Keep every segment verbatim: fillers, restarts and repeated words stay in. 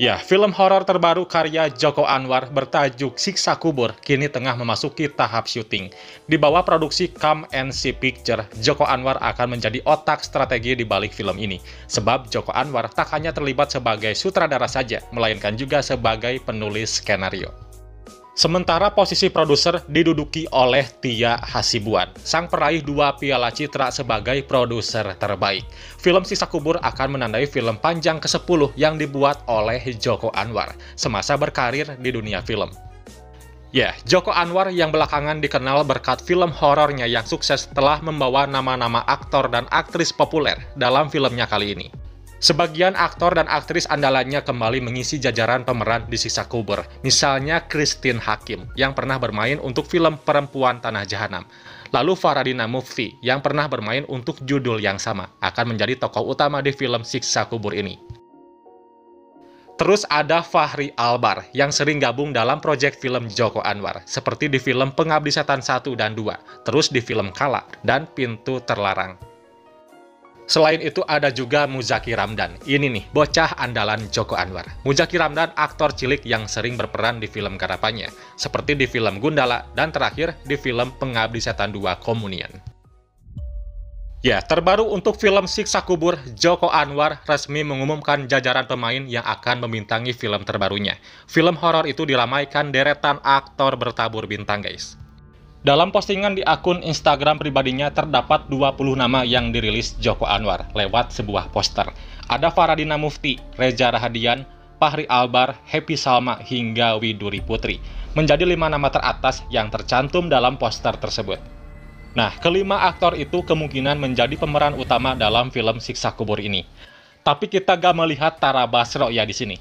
Ya, film horor terbaru karya Joko Anwar bertajuk Siksa Kubur kini tengah memasuki tahap syuting. Di bawah produksi Come and See Pictures, Joko Anwar akan menjadi otak strategi di balik film ini. Sebab Joko Anwar tak hanya terlibat sebagai sutradara saja, melainkan juga sebagai penulis skenario. Sementara posisi produser diduduki oleh Tia Hasibuan, sang peraih dua Piala Citra sebagai produser terbaik. Film Siksa Kubur akan menandai film panjang ke sepuluh yang dibuat oleh Joko Anwar semasa berkarir di dunia film. Ya, yeah, Joko Anwar yang belakangan dikenal berkat film horornya yang sukses telah membawa nama-nama aktor dan aktris populer dalam filmnya kali ini. Sebagian aktor dan aktris andalannya kembali mengisi jajaran pemeran di Siksa Kubur. Misalnya Christine Hakim yang pernah bermain untuk film Perempuan Tanah Jahanam. Lalu Faradina Mufti yang pernah bermain untuk judul yang sama akan menjadi tokoh utama di film Siksa Kubur ini. Terus ada Fahri Albar yang sering gabung dalam proyek film Joko Anwar. Seperti di film Pengabdi Setan satu dan dua, terus di film Kala dan Pintu Terlarang. Selain itu ada juga Muzakki Ramdhan, ini nih bocah andalan Joko Anwar. Muzakki Ramdhan aktor cilik yang sering berperan di film garapannya, seperti di film Gundala dan terakhir di film Pengabdi Setan dua Komunian. Ya, terbaru untuk film Siksa Kubur, Joko Anwar resmi mengumumkan jajaran pemain yang akan membintangi film terbarunya. Film horor itu diramaikan deretan aktor bertabur bintang, guys. Dalam postingan di akun Instagram pribadinya terdapat dua puluh nama yang dirilis Joko Anwar lewat sebuah poster. Ada Faradina Mufti, Reza Rahadian, Fahri Albar, Happy Salma, hingga Widuri Putri. Menjadi lima nama teratas yang tercantum dalam poster tersebut. Nah, kelima aktor itu kemungkinan menjadi pemeran utama dalam film Siksa Kubur ini. Tapi kita gak melihat Tara Basro ya di sini.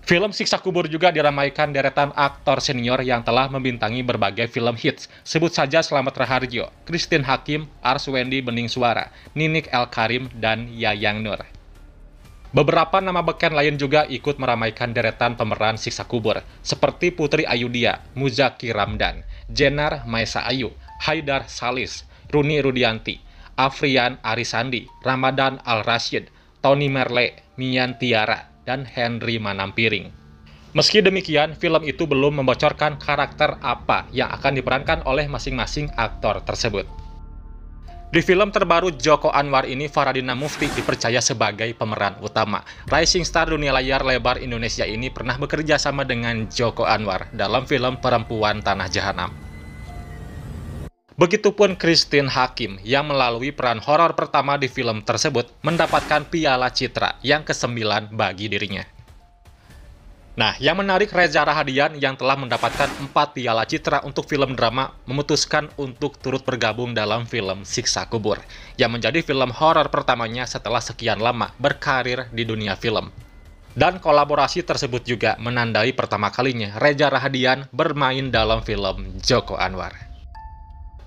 Film Siksa Kubur juga diramaikan deretan aktor senior yang telah membintangi berbagai film hits. Sebut saja Slamet Rahardjo, Christine Hakim, Arswendy Bening Swara, Niniek L. Kariem, dan Yayang Nur. Beberapa nama beken lain juga ikut meramaikan deretan pemeran Siksa Kubur, seperti Putri Ayudya, Muzakki Ramdhan, Djenar Maesa Ayu, Haydar Salishz, Runny Rudiyanti, Afrian Arisandy, Ramadhan Al Rasyid, Tony Merle, Mian Tiara, dan Henry Manampiring. Meski demikian, film itu belum membocorkan karakter apa yang akan diperankan oleh masing-masing aktor tersebut. Di film terbaru Joko Anwar ini, Faradina Mufti dipercaya sebagai pemeran utama. Rising star dunia layar lebar Indonesia ini pernah bekerja sama dengan Joko Anwar dalam film Perempuan Tanah Jahanam. Begitupun Christine Hakim yang melalui peran horor pertama di film tersebut mendapatkan Piala Citra yang kesembilan bagi dirinya. Nah, yang menarik Reza Rahadian yang telah mendapatkan empat Piala Citra untuk film drama memutuskan untuk turut bergabung dalam film Siksa Kubur yang menjadi film horor pertamanya setelah sekian lama berkarir di dunia film. Dan kolaborasi tersebut juga menandai pertama kalinya Reza Rahadian bermain dalam film Joko Anwar.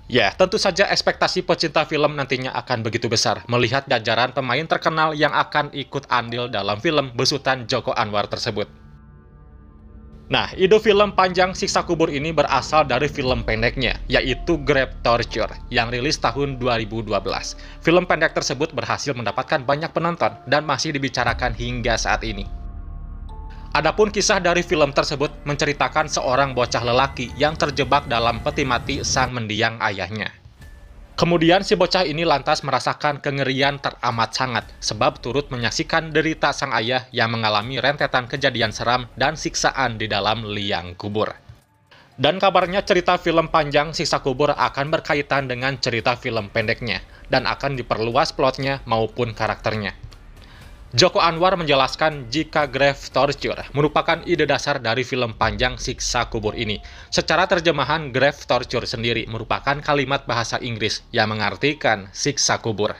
Ya, tentu saja ekspektasi pecinta film nantinya akan begitu besar melihat jajaran pemain terkenal yang akan ikut andil dalam film besutan Joko Anwar tersebut. Nah, ide film panjang Siksa Kubur ini berasal dari film pendeknya, yaitu Grave Torture, yang rilis tahun dua ribu dua belas. Film pendek tersebut berhasil mendapatkan banyak penonton dan masih dibicarakan hingga saat ini. Adapun kisah dari film tersebut menceritakan seorang bocah lelaki yang terjebak dalam peti mati sang mendiang ayahnya. Kemudian si bocah ini lantas merasakan kengerian teramat sangat sebab turut menyaksikan derita sang ayah yang mengalami rentetan kejadian seram dan siksaan di dalam liang kubur. Dan kabarnya cerita film panjang Siksa Kubur akan berkaitan dengan cerita film pendeknya dan akan diperluas plotnya maupun karakternya. Joko Anwar menjelaskan jika Grave Torture merupakan ide dasar dari film panjang Siksa Kubur ini. Secara terjemahan, Grave Torture sendiri merupakan kalimat bahasa Inggris yang mengartikan siksa kubur.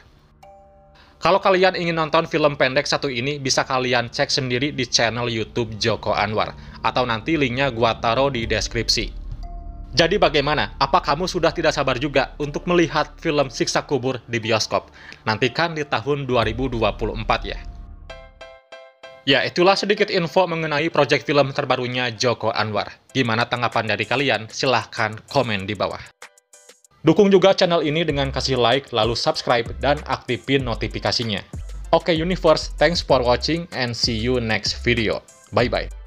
Kalau kalian ingin nonton film pendek satu ini, bisa kalian cek sendiri di channel YouTube Joko Anwar. Atau nanti linknya gua taruh di deskripsi. Jadi bagaimana? Apa kamu sudah tidak sabar juga untuk melihat film Siksa Kubur di bioskop? Nantikan di tahun dua ribu dua puluh empat ya. Ya, itulah sedikit info mengenai proyek film terbarunya Joko Anwar. Gimana tanggapan dari kalian? Silahkan komen di bawah. Dukung juga channel ini dengan kasih like, lalu subscribe, dan aktifin notifikasinya. Oke, Universe, thanks for watching and see you next video. Bye-bye.